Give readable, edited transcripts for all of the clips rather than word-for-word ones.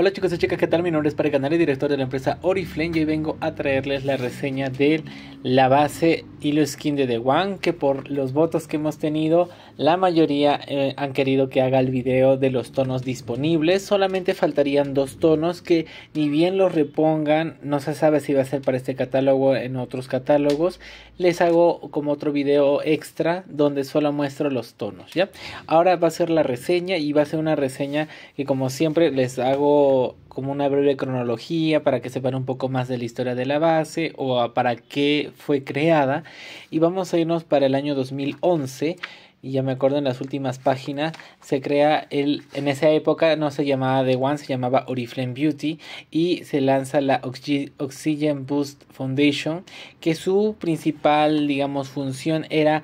Hola chicos y chicas, ¿qué tal? Mi nombre es Patrick Canales, director de la empresa Oriflame, y hoy vengo a traerles la reseña de la base Illuskin de The One, que por los votos que hemos tenido, la mayoría han querido que haga el video de los tonos disponibles. Solamente faltarían dos tonos que ni bien los repongan, no se sabe si va a ser para este catálogo o en otros catálogos. Les hago como otro video extra donde solo muestro los tonos, ¿ya? Ahora va a ser la reseña y va a ser una reseña que, como siempre, les hago como una breve cronología para que sepan un poco más de la historia de la base o para qué fue creada. Y vamos a irnos para el año 2011. Y ya me acuerdo, en las últimas páginas se crea en esa época no se llamaba The One, se llamaba Oriflame Beauty, y se lanza la Ox-Oxygen Boost Foundation, que su principal, digamos, función era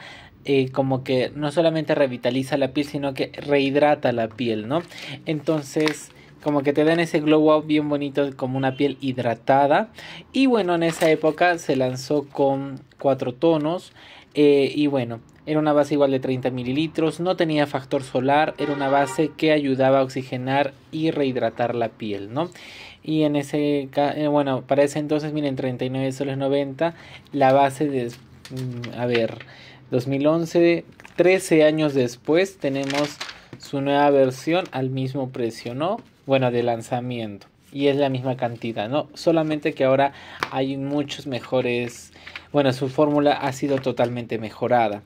como que no solamente revitaliza la piel, sino que rehidrata la piel, ¿no? Entonces, como que te dan ese glow up bien bonito, como una piel hidratada. Y bueno, en esa época se lanzó con 4 tonos. Y bueno, era una base igual de 30 mililitros, no tenía factor solar, era una base que ayudaba a oxigenar y rehidratar la piel, ¿no? Y en ese bueno, para ese entonces, miren, 39,90 soles. La base de, a ver, 2011, 13 años después, tenemos su nueva versión al mismo precio, ¿no? Bueno, de lanzamiento. Y es la misma cantidad, ¿no? Solamente que ahora hay muchos mejores. Bueno, su fórmula ha sido totalmente mejorada.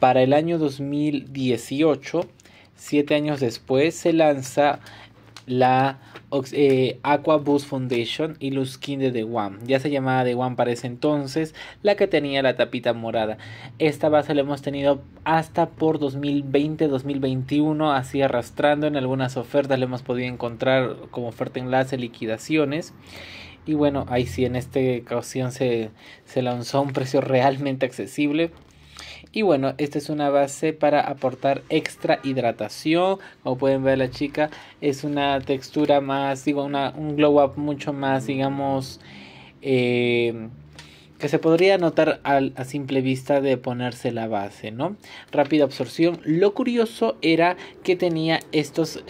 Para el año 2018, 7 años después, se lanza la Aqua Boost Foundation y Illuskin de The One. Ya se llamaba The One para ese entonces, la que tenía la tapita morada. Esta base la hemos tenido hasta por 2020-2021, así arrastrando. En algunas ofertas la hemos podido encontrar como oferta enlace, liquidaciones. Y bueno, ahí sí, en esta ocasión se lanzó a un precio realmente accesible. Y bueno, esta es una base para aportar extra hidratación. Como pueden ver, la chica es una textura más, digo, un glow up mucho más, digamos, que se podría notar a simple vista de ponerse la base, ¿no? Rápida absorción. Lo curioso era que tenía estos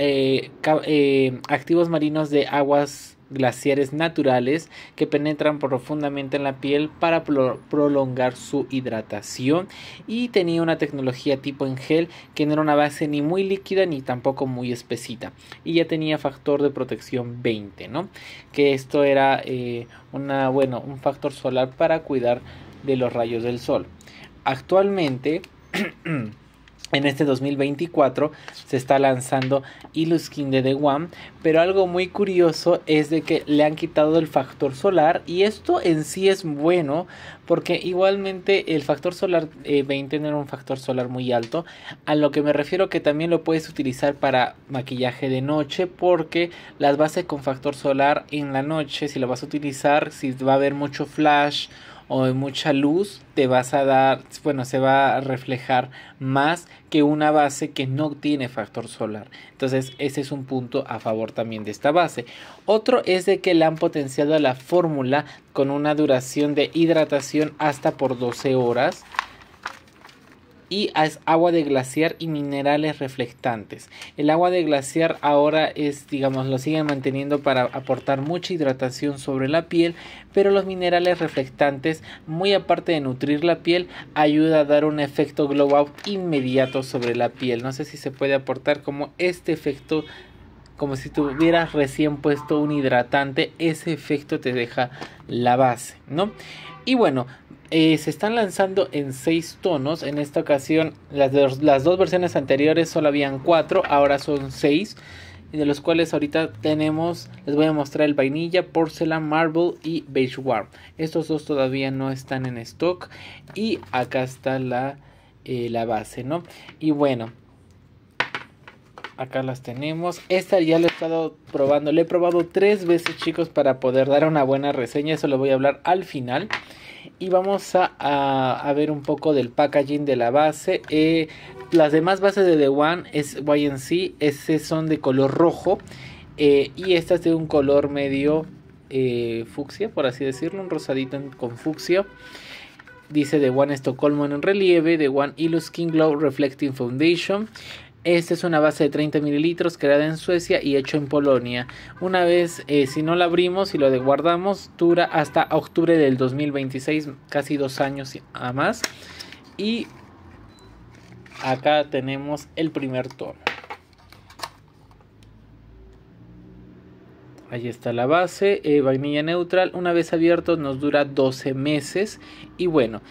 activos marinos de aguas glaciares naturales que penetran profundamente en la piel para prolongar su hidratación, y tenía una tecnología tipo en gel, que no era una base ni muy líquida ni tampoco muy espesita, y ya tenía factor de protección 20, ¿no? Que esto era un factor solar para cuidar de los rayos del sol. Actualmente en este 2024 se está lanzando Illuskin de The One, pero algo muy curioso es de que le han quitado el factor solar, y esto en sí es bueno porque igualmente el factor solar 20 no era un factor solar muy alto, a lo que me refiero que también lo puedes utilizar para maquillaje de noche, porque las bases con factor solar en la noche, si lo vas a utilizar, si va a haber mucho flash o de mucha luz, se va a reflejar más que una base que no tiene factor solar. Entonces ese es un punto a favor también de esta base. Otro es de que le han potenciado la fórmula con una duración de hidratación hasta por 12 horas. Y es agua de glaciar y minerales reflectantes. El agua de glaciar ahora es, digamos, lo siguen manteniendo para aportar mucha hidratación sobre la piel, pero los minerales reflectantes, muy aparte de nutrir la piel, ayuda a dar un efecto glow up inmediato sobre la piel. No sé si se puede aportar como este efecto, como si tuvieras recién puesto un hidratante. Ese efecto te deja la base, ¿no? Y bueno, se están lanzando en 6 tonos. En esta ocasión, las dos versiones anteriores solo habían 4, ahora son 6, de los cuales ahorita tenemos, les voy a mostrar el Vainilla, Porcelain, Marble y Beige Warm. Estos dos todavía no están en stock. Y acá está la base, ¿no? Y bueno, acá las tenemos. Esta ya la he estado probando, le he probado 3 veces, chicos, para poder dar una buena reseña. Eso lo voy a hablar al final. Y vamos a ver un poco del packaging de la base. Las demás bases de The One es YNC, son de color rojo, y esta es de un color medio fucsia, por así decirlo, un rosadito con fucsia. Dice The One Estocolmo en relieve, The One Illuskin Glow Reflecting Foundation. Esta es una base de 30 mililitros creada en Suecia y hecho en Polonia. Una vez, si no la abrimos y lo guardamos, dura hasta octubre del 2026, casi 2 años a más. Y acá tenemos el primer tono. Ahí está la base, vainilla neutral. Una vez abierto nos dura 12 meses. Y bueno,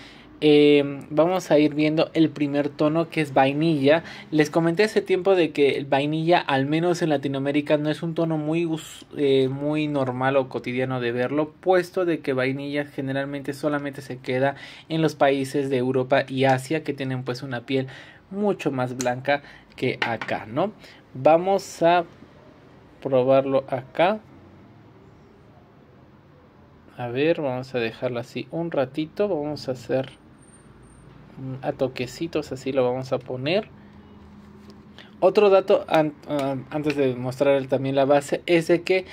vamos a ir viendo el primer tono, que es vainilla. Les comenté hace tiempo de que vainilla, al menos en Latinoamérica, no es un tono muy normal o cotidiano de verlo, puesto de que vainilla generalmente solamente se queda en los países de Europa y Asia, que tienen pues una piel mucho más blanca que acá, ¿no? Vamos a probarlo acá. A ver, vamos a dejarlo así un ratito. Vamos a hacer a toquecitos, así lo vamos a poner. Otro dato antes de mostrar también la base es de que,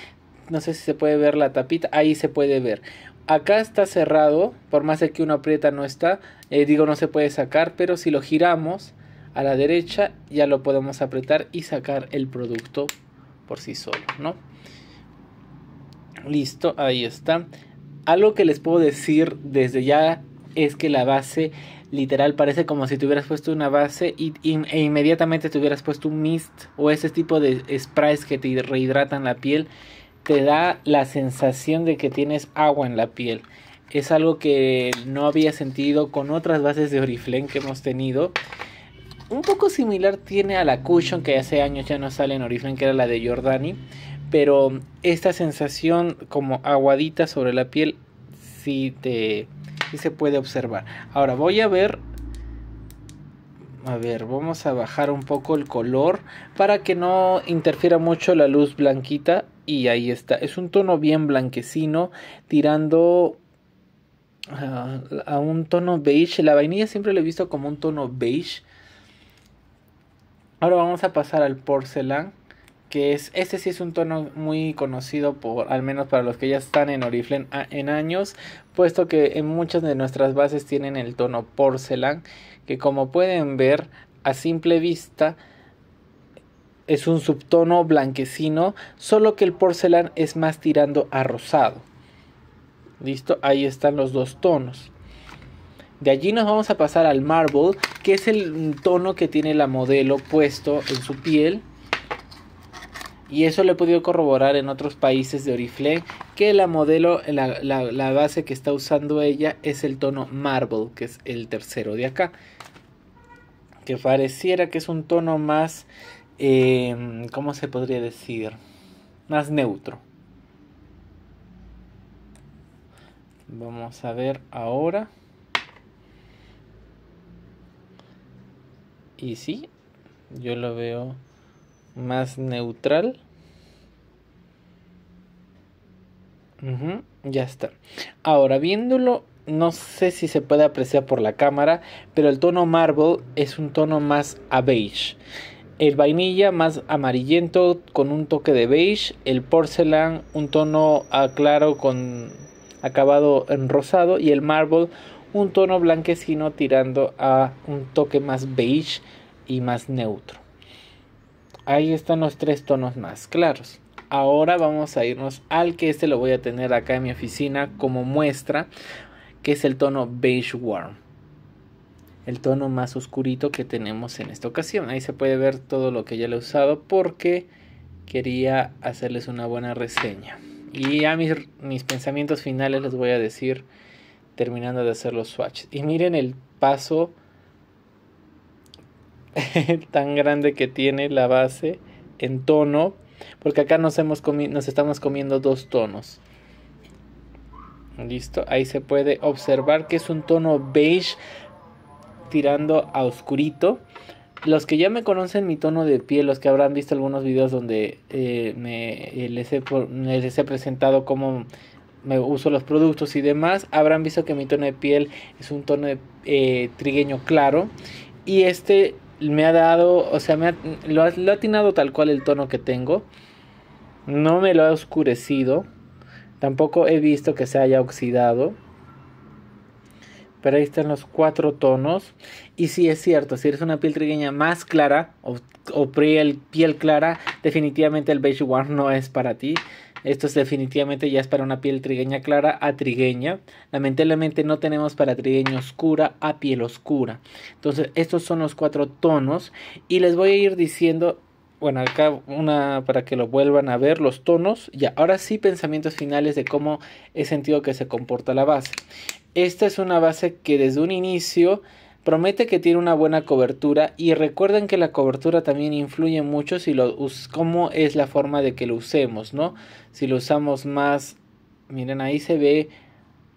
no sé si se puede ver la tapita, ahí se puede ver. Acá está cerrado, por más de que uno aprieta no está, no se puede sacar, pero si lo giramos a la derecha ya lo podemos apretar y sacar el producto por sí solo, ¿no? Listo, ahí está. Algo que les puedo decir desde ya es que la base literal parece como si te hubieras puesto una base e inmediatamente te hubieras puesto un mist o ese tipo de sprays que te rehidratan la piel. Te da la sensación de que tienes agua en la piel. Es algo que no había sentido con otras bases de Oriflame que hemos tenido. Un poco similar tiene a la Cushion, que hace años ya no sale en Oriflame, que era la de Giordani. Pero esta sensación como aguadita sobre la piel sí se puede observar. Ahora voy a ver. A ver, vamos a bajar un poco el color para que no interfiera mucho la luz blanquita. Y ahí está. Es un tono bien blanquecino, tirando a un tono beige. La vainilla siempre la he visto como un tono beige. Ahora vamos a pasar al Porcelain, que es, este sí es un tono muy conocido, por al menos para los que ya están en Oriflame en años, puesto que en muchas de nuestras bases tienen el tono Porcelain, que como pueden ver a simple vista es un subtono blanquecino, solo que el Porcelain es más tirando a rosado. Listo, ahí están los dos tonos. De allí nos vamos a pasar al Marble, que es el tono que tiene la modelo puesto en su piel. Y eso lo he podido corroborar en otros países de Oriflame, que la modelo, la base que está usando ella es el tono Marble, que es el tercero de acá. Que pareciera que es un tono más, ¿cómo se podría decir? Más neutro. Vamos a ver ahora. Y sí, yo lo veo más neutral. Ya está. Ahora viéndolo, no sé si se puede apreciar por la cámara, pero el tono Marble es un tono más a beige. El vainilla más amarillento con un toque de beige. El Porcelain un tono claro con acabado en rosado. Y el Marble un tono blanquecino tirando a un toque más beige y más neutro. Ahí están los tres tonos más claros. Ahora vamos a irnos al que este lo voy a tener acá en mi oficina como muestra, que es el tono beige warm, el tono más oscurito que tenemos en esta ocasión. Ahí se puede ver todo lo que ya le he usado porque quería hacerles una buena reseña. Y ya mis pensamientos finales les voy a decir terminando de hacer los swatches. Y miren el paso tan grande que tiene la base en tono, porque acá nos estamos comiendo dos tonos. Listo, ahí se puede observar que es un tono beige tirando a oscurito. Los que ya me conocen mi tono de piel, los que habrán visto algunos videos donde les he presentado cómo me uso los productos y demás, habrán visto que mi tono de piel es un tono de, trigueño claro, y este me ha dado, o sea, lo ha atinado tal cual el tono que tengo. No me lo ha oscurecido, tampoco he visto que se haya oxidado, Pero ahí están los 4 tonos. Y sí, es cierto, si eres una piel trigueña más clara o piel clara, definitivamente el Beige One no es para ti. Esto es definitivamente ya es para una piel trigueña clara a trigueña. Lamentablemente no tenemos para trigueña oscura a piel oscura. Entonces estos son los 4 tonos. Y les voy a ir diciendo, bueno, acá una para que lo vuelvan a ver, los tonos. Ya, ahora sí, pensamientos finales de cómo he sentido que se comporta la base. Esta es una base que desde un inicio promete que tiene una buena cobertura, y recuerden que la cobertura también influye mucho si cómo es la forma de que lo usemos, ¿no? Si lo usamos más, miren, ahí se ve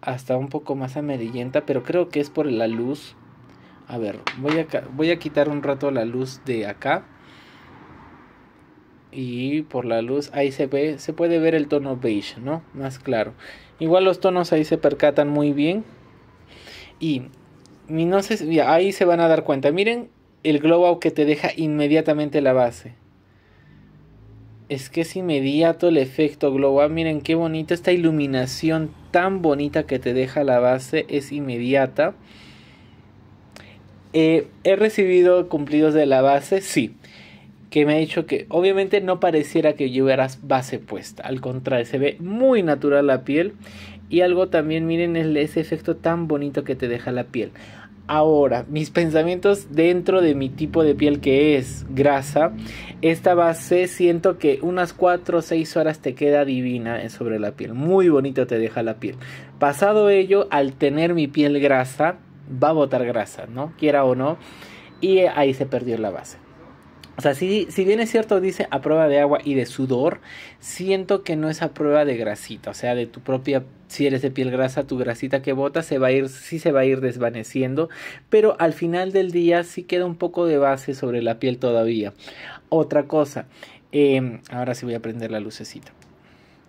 hasta un poco más amarillenta, pero creo que es por la luz. A ver, voy a quitar un rato la luz de acá. Y por la luz ahí se ve, se puede ver el tono beige, ¿no? Más claro. Igual los tonos ahí se percatan muy bien. Y no sé, ahí se van a dar cuenta. Miren el glow out que te deja inmediatamente la base. Es que es inmediato el efecto glow out. Miren qué bonito, esta iluminación tan bonita que te deja la base es inmediata. ¿He recibido cumplidos de la base? Sí. Que me ha dicho que obviamente no pareciera que llevaras base puesta. Al contrario, se ve muy natural la piel. Y algo también, miren, es ese efecto tan bonito que te deja la piel. Ahora, mis pensamientos dentro de mi tipo de piel, que es grasa. Esta base siento que unas 4 o 6 horas te queda divina sobre la piel. Muy bonito te deja la piel. Pasado ello, al tener mi piel grasa, va a botar grasa, ¿no? Quiera o no. Y ahí se perdió la base. O sea, si bien es cierto, dice a prueba de agua y de sudor, siento que no es a prueba de grasita. O sea, de tu propia, si eres de piel grasa, tu grasita que bota se va a ir, sí se va a ir desvaneciendo. Pero al final del día sí queda un poco de base sobre la piel todavía. Otra cosa, ahora sí voy a prender la lucecita.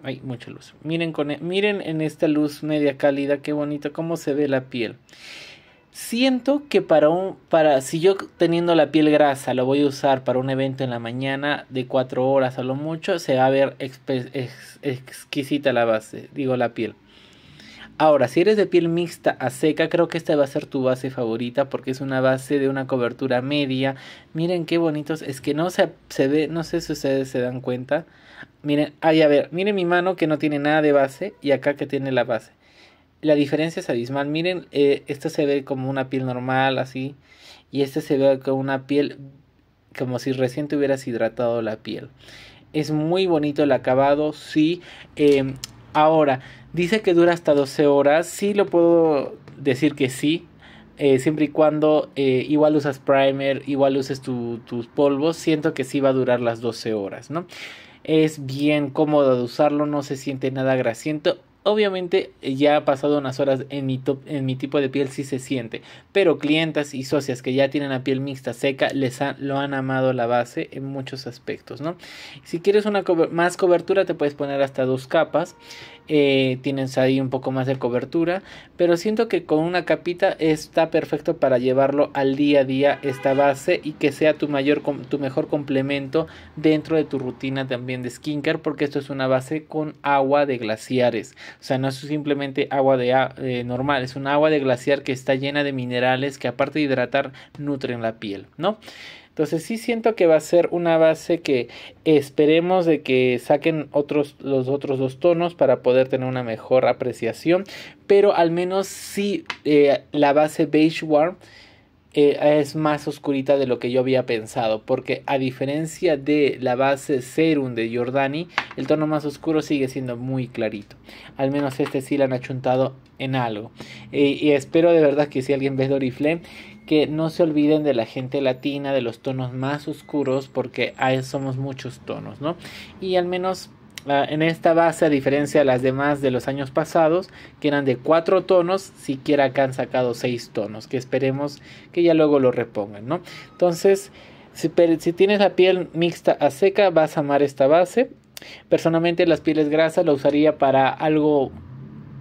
Hay mucha luz. Miren, miren en esta luz media cálida, qué bonito cómo se ve la piel. Siento que si yo teniendo la piel grasa lo voy a usar para un evento en la mañana de 4 horas a lo mucho, se va a ver exquisita la base, digo la piel. Ahora, si eres de piel mixta a seca, creo que esta va a ser tu base favorita porque es una base de una cobertura media. Miren qué bonitos, es que no se ve, no sé si ustedes se dan cuenta. Miren, ahí a ver, miren mi mano que no tiene nada de base y acá que tiene la base. La diferencia es abismal. Miren, esta se ve como una piel normal, así. Y esta se ve como una piel, como si recién te hubieras hidratado la piel. Es muy bonito el acabado, sí. Ahora, dice que dura hasta 12 horas. Sí, lo puedo decir que sí. Siempre y cuando igual usas primer, igual uses tus polvos. Siento que sí va a durar las 12 horas, ¿no? Es bien cómodo de usarlo, no se siente nada grasiento. Obviamente ya ha pasado unas horas en mi tipo de piel sí se siente, pero clientas y socias que ya tienen la piel mixta seca lo han amado la base en muchos aspectos, ¿no? Si quieres una más cobertura te puedes poner hasta 2 capas, tienes ahí un poco más de cobertura, pero siento que con una capita está perfecto para llevarlo al día a día esta base y que sea tu mejor complemento dentro de tu rutina también de skincare, porque esto es una base con agua de glaciares. O sea, no es simplemente agua normal, es un agua de glaciar que está llena de minerales que aparte de hidratar, nutren la piel, ¿no? Entonces sí siento que va a ser una base que esperemos de que saquen los otros 2 tonos para poder tener una mejor apreciación. Pero al menos sí la base Beige Warm es más oscurita de lo que yo había pensado, porque a diferencia de la base Serum de Giordani, el tono más oscuro sigue siendo muy clarito. Al menos este sí la han achuntado en algo, y espero de verdad que si alguien ve Oriflame, que no se olviden de la gente latina, de los tonos más oscuros, porque ahí somos muchos tonos, ¿no? Y al menos en esta base, a diferencia de las demás de los años pasados, que eran de 4 tonos, siquiera acá han sacado 6 tonos, que esperemos que ya luego lo repongan, ¿no? Entonces, si tienes la piel mixta a seca, vas a amar esta base. Personalmente, las pieles grasas la usaría para algo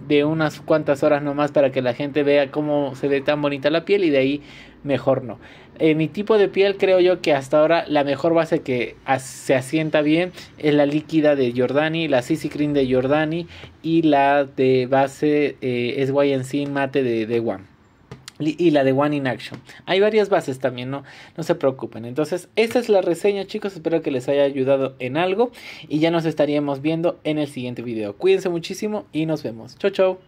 de unas cuantas horas nomás, para que la gente vea cómo se ve tan bonita la piel, y de ahí mejor no. Mi tipo de piel, creo yo que hasta ahora la mejor base que se asienta bien es la líquida de Giordani, la CC Cream de Giordani y la de base SYNC Mate de The One. y la de One in Action. Hay varias bases también, no se preocupen. Entonces, esta es la reseña, chicos. Espero que les haya ayudado en algo. Y ya nos estaríamos viendo en el siguiente video. Cuídense muchísimo y nos vemos. Chau, chau.